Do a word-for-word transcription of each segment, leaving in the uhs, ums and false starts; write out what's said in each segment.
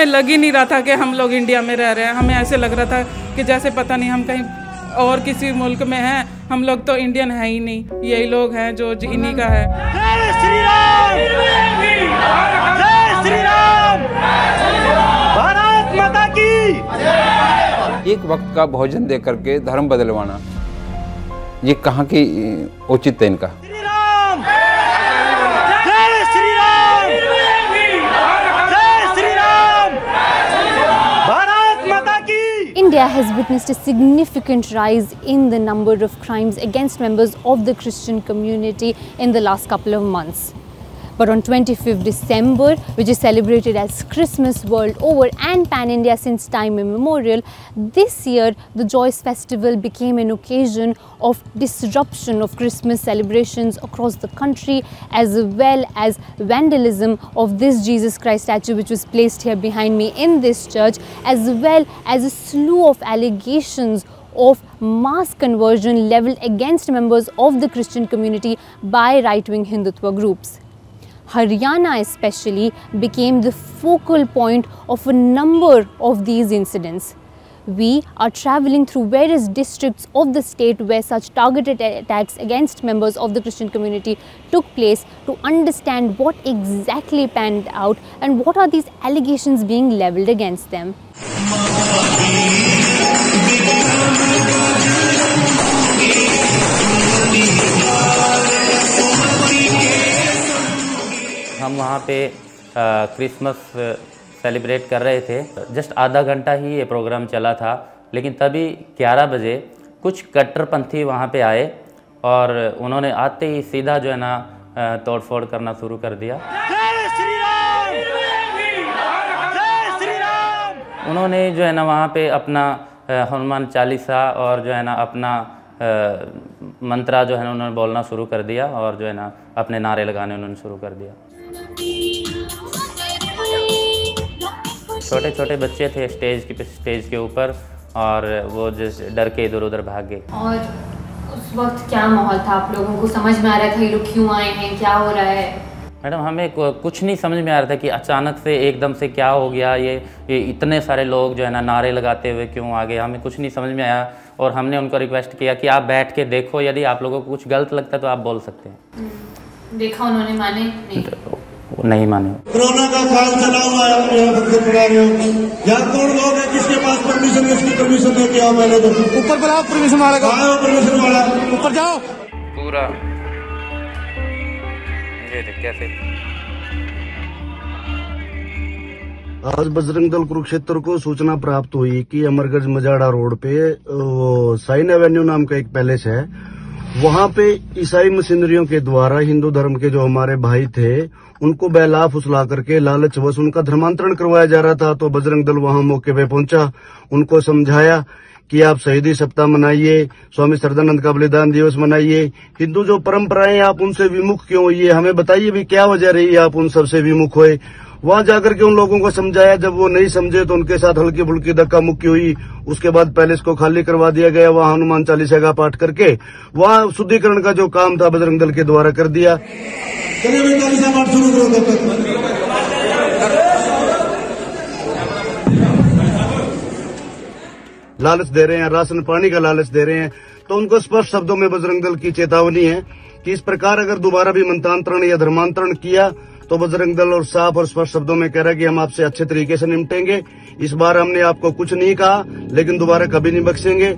हमें लग ही नहीं रहा था कि हम लोग इंडिया में रह रहे हैं। हमें ऐसे लग रहा था कि जैसे पता नहीं हम कहीं और किसी मुल्क में हैं, हम लोग तो इंडियन हैं ही नहीं, यही लोग हैं जो इन्हीं का है। जय श्री राम, जय श्री राम, भारत माता की। एक वक्त का भोजन दे करके धर्म बदलवाना, ये कहाँ की औचित्य है इनका। India has witnessed a significant rise in the number of crimes against members of the Christian community in the last couple of months. But on twenty-fifth December, which is celebrated as Christmas world over and pan-India since time immemorial, this year the Joyous Festival became an occasion of disruption of Christmas celebrations across the country, as well as vandalism of this Jesus Christ statue which was placed here behind me in this church, as well as a slew of allegations of mass conversion levelled against members of the Christian community by right-wing Hindutva groups. Haryana especially became the focal point of a number of these incidents. We are travelling through various districts of the state where such targeted attacks against members of the Christian community took place to understand what exactly panned out and what are these allegations being levelled against them. हम वहाँ पे Christmas celebrate कर रहे थे। Just आधा घंटा ही ये programme चला था, लेकिन तभी ग्यारह बजे कुछ कट्टरपंथी वहाँ पे आए और उन्होंने आते ही सीधा जो है ना तोड़फोड़ करना शुरू कर दिया। जय श्री राम, जय श्री राम। उन्होंने जो है ना वहाँ पे अपना हनुमान चालीसा और जो है ना अपना मंत्रा जो है ना उन्होंने बोलना शुरू कर दिया और जो है ना अपने नारे लगाने उन्होंने शुरू कर दिया। छोटे छोटे बच्चे थे स्टेज के स्टेज के ऊपर और वो जिस डर के इधर उधर भाग गए। और उस वक्त क्या माहौल था, आप लोगों को समझ में आ रहा था ये लोग क्यों आए हैं, क्या हो रहा है? मैडम हमें कुछ नहीं समझ में आ रहा था कि अचानक से एकदम से क्या हो गया, ये, ये इतने सारे लोग जो है ना नारे लगाते हुए क्यों आ गए, हमें कुछ नहीं समझ में आया। और हमने उनको रिक्वेस्ट किया कि आप बैठ के देखो, यदि आप लोगों को कुछ गलत लगता है तो आप बोल सकते हैं। देखा, उन्होंने माने नहीं, नहीं माने। कोरोना का साल चला हुआ है, आप यहाँ बंद करा रहे हो। यहाँ कौन लोग हैं जिसके पास परमिशन है, उसकी परमिशन दे के आओ। मैंने ऊपर पर आओ, परमिशन वाला कहाँ है, परमिशन वाला ऊपर जाओ। पूरा ये देख कैसे आज बजरंग दल कुरुक्षेत्र को सूचना प्राप्त हुई कि अमरगंज मजाड़ा रोड पे साइन एवेन्यू नाम का एक पैलेस है, वहाँ पे ईसाई मशीनरियों के द्वारा हिंदू धर्म के जो हमारे भाई थे उनको बेला फुसला करके लालचवश उनका धर्मांतरण करवाया जा रहा था। तो बजरंग दल वहाँ मौके पे पहुंचा, उनको समझाया कि आप शहीदी सप्ताह मनाइए, स्वामी श्रद्धानंद का बलिदान दिवस मनाइए, हिंदू जो परंपराएं आप उनसे विमुख क्यों हुए, हमें बताइए भी क्या वजह रही है आप उन सबसे विमुख हुए। वहाँ जाकर के उन लोगों को समझाया, जब वो नहीं समझे तो उनके साथ हल्की फुल्की धक्का मुक्की हुई। उसके बाद पैलेस को खाली करवा दिया गया, वहाँ हनुमान चालीसा का पाठ करके वहाँ शुद्धिकरण का जो काम था बजरंग दल के द्वारा कर दिया। लालच दे रहे हैं, राशन पानी का लालच दे रहे हैं। तो उनको स्पष्ट शब्दों में बजरंग दल की चेतावनी है कि इस प्रकार अगर दोबारा भी मंत्रांतरण या धर्मांतरण किया तो बजरंग दल और साफ और स्पष्ट शब्दों में कह रहा है कि हम आपसे अच्छे तरीके से निपटेंगे, इस बार हमने आपको कुछ नहीं कहा लेकिन दोबारा कभी नहीं बख्शेंगे।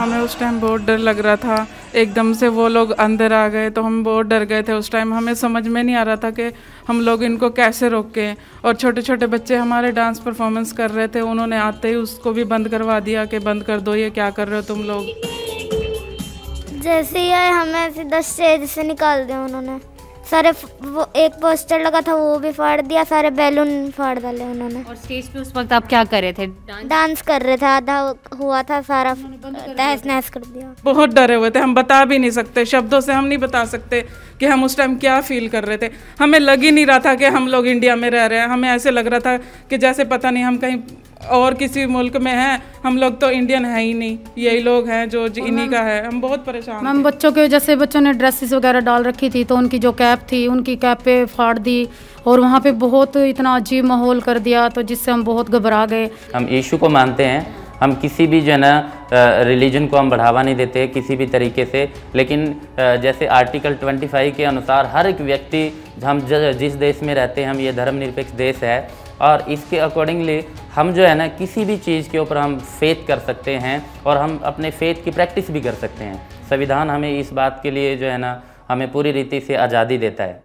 हमें उस टाइम बहुत डर लग रहा था, एकदम से वो लोग अंदर आ गए तो हम बहुत डर गए थे। उस टाइम हमें समझ में नहीं आ रहा था कि हम लोग इनको कैसे रोकें। और छोटे छोटे बच्चे हमारे डांस परफॉर्मेंस कर रहे थे, उन्होंने आते ही उसको भी बंद करवा दिया कि बंद कर दो, ये क्या कर रहे हो तुम लोग। जैसे ही आए हमें सीधा स्टेज से निकाल दिया उन्होंने, सारे वो एक पोस्टर लगा था वो भी फाड़ दिया, सारे बैलून फाड़ डाले उन्होंने। और स्टेज पे उस वक्त आप क्या कर रहे थे? डांस कर रहे थे, आधा हुआ था, सारा तहस नहस कर दिया। बहुत डरे हुए थे, हम बता भी नहीं सकते, शब्दों से हम नहीं बता सकते कि हम उस टाइम क्या फील कर रहे थे। हमें लग ही नहीं रहा था कि हम लोग इंडिया में रह रहे हैं, हमें ऐसे लग रहा था कि जैसे पता नहीं हम कहीं और किसी मुल्क में हैं, हम लोग तो इंडियन है ही नहीं, यही लोग हैं जो इन्हीं का है। हम बहुत परेशान मैम। बच्चों के जैसे बच्चों ने ड्रेसेस वगैरह डाल रखी थी तो उनकी जो कैप थी उनकी कैप पे फाड़ दी और वहाँ पे बहुत इतना अजीब माहौल कर दिया, तो जिससे हम बहुत घबरा गए। हम यीशु को मानते हैं, हम किसी भी जो है ना रिलीजन को हम बढ़ावा नहीं देते किसी भी तरीके से, लेकिन जैसे आर्टिकल पच्चीस के अनुसार हर एक व्यक्ति, हम जिस देश में रहते हैं, हम ये धर्मनिरपेक्ष देश है और इसके अकॉर्डिंगली हम जो है ना किसी भी चीज़ के ऊपर हम फेथ कर सकते हैं और हम अपने फेथ की प्रैक्टिस भी कर सकते हैं। संविधान हमें इस बात के लिए जो है ना हमें पूरी रीति से आज़ादी देता है।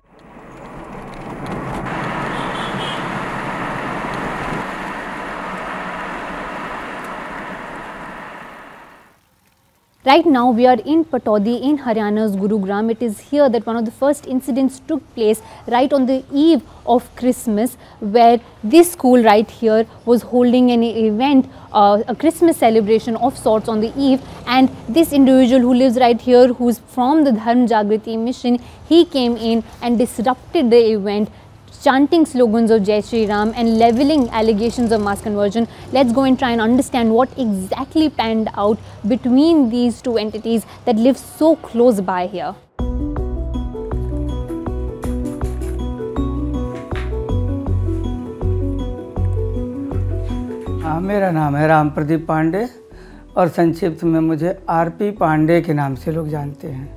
Right now we are in Pataudi in Haryana's Gurugram. It is here that one of the first incidents took place right on the eve of Christmas, where this school right here was holding an event, uh, a Christmas celebration of sorts on the eve, and this individual who lives right here, who's from the Dharm Jagriti Mission, he came in and disrupted the event, chanting slogans of Jai Sri Ram and leveling allegations of mass conversion. Let's go and try and understand what exactly panned out between these two entities that live so close by here. हाँ, मेरा नाम है राम प्रदीप पांडे और संक्षिप्त में मुझे R P Pandey के नाम से लोग जानते हैं।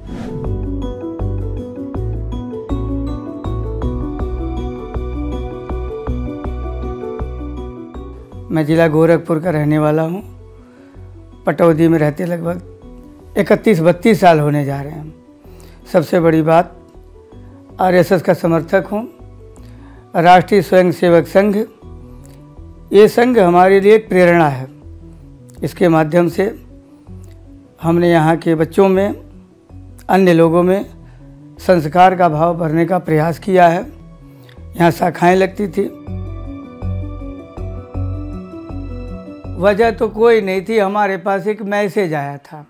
मैं ज़िला गोरखपुर का रहने वाला हूँ। पटौदी में रहते लगभग इकतीस बत्तीस साल होने जा रहे हैं। सबसे बड़ी बात, आरएसएस का समर्थक हूँ, राष्ट्रीय स्वयंसेवक संघ। ये संघ हमारे लिए एक प्रेरणा है। इसके माध्यम से हमने यहाँ के बच्चों में, अन्य लोगों में संस्कार का भाव भरने का प्रयास किया है। यहाँ शाखाएँ लगती थी, वजह तो कोई नहीं थी। हमारे पास एक मैसेज आया था,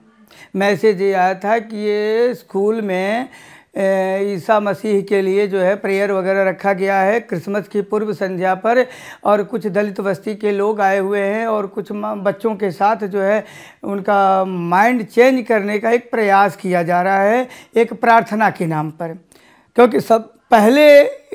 मैसेज ये आया था कि ये स्कूल में ईसा मसीह के लिए जो है प्रेयर वगैरह रखा गया है क्रिसमस की पूर्व संध्या पर, और कुछ दलित बस्ती के लोग आए हुए हैं और कुछ बच्चों के साथ जो है उनका माइंड चेंज करने का एक प्रयास किया जा रहा है एक प्रार्थना के नाम पर, क्योंकि सब पहले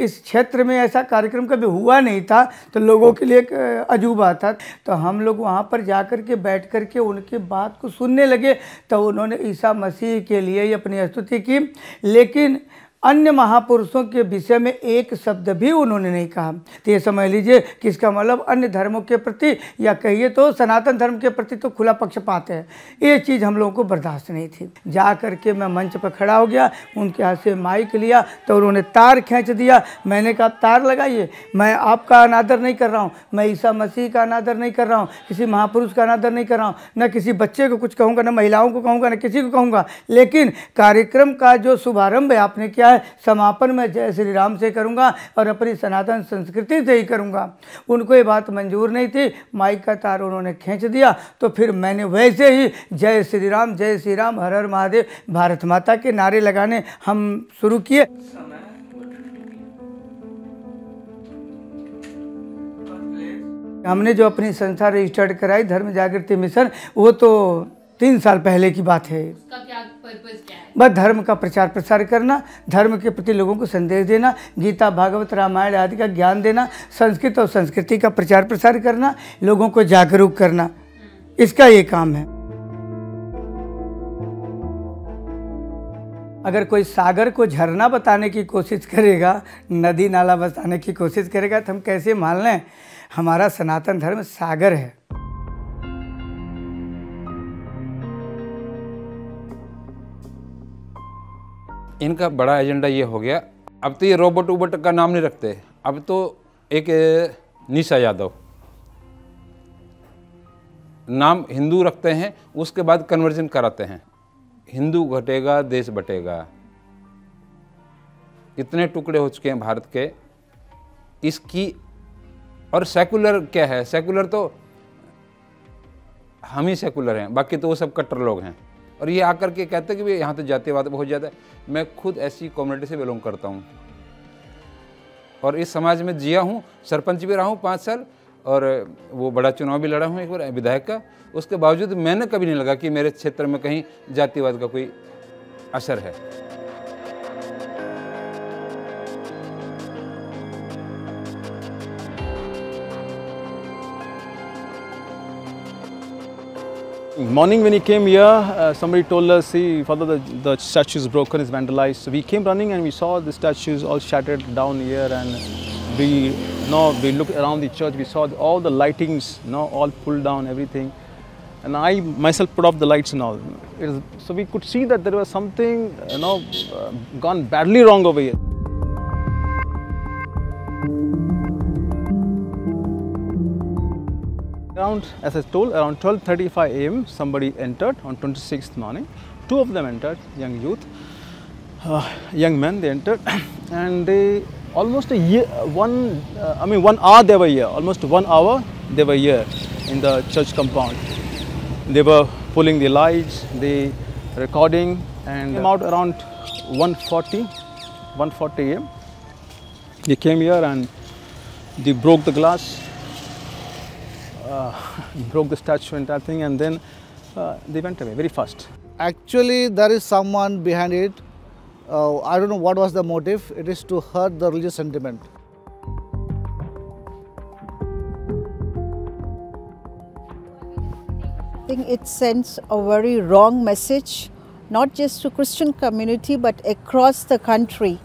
इस क्षेत्र में ऐसा कार्यक्रम कभी हुआ नहीं था, तो लोगों के लिए एक अजूबा था। तो हम लोग वहाँ पर जाकर के बैठ कर के उनकी बात को सुनने लगे, तो उन्होंने ईसा मसीह के लिए ही अपनी स्तुति की, लेकिन अन्य महापुरुषों के विषय में एक शब्द भी उन्होंने नहीं कहा। तो ये समझ लीजिए कि इसका मतलब अन्य धर्मों के प्रति, या कहिए तो सनातन धर्म के प्रति तो खुला पक्षपात है। ये चीज़ हम लोगों को बर्दाश्त नहीं थी। जा कर के मैं मंच पर खड़ा हो गया, उनके हाथ से माइक लिया तो उन्होंने तार खींच दिया। मैंने कहा, तार लगाइए, मैं आपका अनादर नहीं कर रहा हूँ, मैं ईसा मसीह का अनादर नहीं कर रहा हूँ, किसी महापुरुष का अनादर नहीं कर रहा हूँ, न किसी बच्चे को कुछ कहूँगा, न महिलाओं को कहूँगा, न किसी को कहूँगा, लेकिन कार्यक्रम का जो शुभारम्भ आपने किया, समापन में जय श्री राम से करूंगा और अपनी सनातन संस्कृति से ही करूंगा। उनको ये बात मंजूर नहीं थी। माइक का तार उन्होंने खींच दिया, तो फिर मैंने वैसे ही जय श्री राम, जय श्री राम, हर हर महादेव, भारत माता के नारे लगाने हम शुरू किए। हमने जो अपनी संस्था रजिस्टर्ड कराई धर्म जागृति मिशन, वो तो तीन साल पहले की बात है। उसका क्या पर्पस क्या है? बस धर्म का प्रचार प्रसार करना, धर्म के प्रति लोगों को संदेश देना, गीता भागवत रामायण आदि का ज्ञान देना, संस्कृत और संस्कृति का प्रचार प्रसार करना, लोगों को जागरूक करना, इसका ये काम है। अगर कोई सागर को झरना बताने की कोशिश करेगा, नदी नाला बताने की कोशिश करेगा, तो हम कैसे मान लें? हमारा सनातन धर्म सागर है। इनका बड़ा एजेंडा ये हो गया, अब तो ये रोबोट उबोट का नाम नहीं रखते। अब तो एक निशा यादव नाम हिंदू रखते हैं, उसके बाद कन्वर्जन कराते हैं। हिंदू घटेगा, देश बटेगा। इतने टुकड़े हो चुके हैं भारत के। इसकी और सेकुलर क्या है? सेकुलर तो हम ही सेकुलर हैं, बाकी तो वो सब कट्टर लोग हैं। और ये आकर के कहते हैं कि यहाँ तो जातिवाद बहुत ज़्यादा है। मैं खुद ऐसी कम्युनिटी से बिलोंग करता हूँ और इस समाज में जिया हूँ, सरपंच भी रहा हूँ पाँच साल, और वो बड़ा चुनाव भी लड़ा हूँ एक बार विधायक का। उसके बावजूद मैंने कभी नहीं लगा कि मेरे क्षेत्र में कहीं जातिवाद का कोई असर है। Morning when he came here, uh, somebody told us, see, father, the, the statue is broken, it's vandalized. So we came running and we saw the statues all shattered down here, and we, you know, we looked around the church, we saw all the lightings, you know, all pulled down, everything. And I myself put off the lights and all. It was, so we could see that there was something, you know, uh, gone badly wrong over here. Around, as I told, around twelve thirty-five A M somebody entered on twenty-sixth morning. Two of them entered, young youth, uh, young men. They entered, and they almost a year, one, uh, I mean, one hour they were here. Almost one hour they were here in the church compound. They were pulling the lights, they recording, and came out around one forty, one forty A M They came here and they broke the glass. Uh, broke the statue and that thing, and then uh, they went away very fast. Actually, there is someone behind it. Uh, I don't know what was the motive. It is to hurt the religious sentiment. I think it sends a very wrong message, not just to Christian community, but across the country,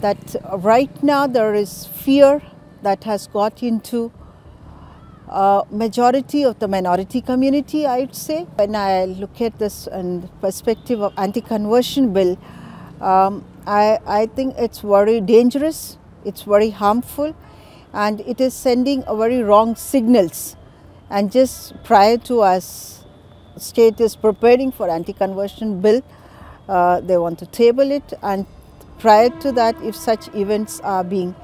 that right now there is fear that has got into Uh, majority of the minority community, I'd say. When I look at this in perspective of anti-conversion bill, um, I, I think it's very dangerous, it's very harmful, and it is sending a very wrong signals. And just prior to us, state is preparing for anti-conversion bill, uh, they want to table it, and prior to that, if such events are being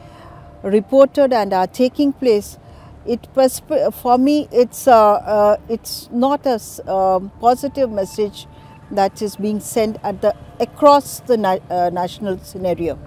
reported and are taking place, it for me it's uh, uh, it's not a uh, positive message that is being sent at the across the na uh, national scenario.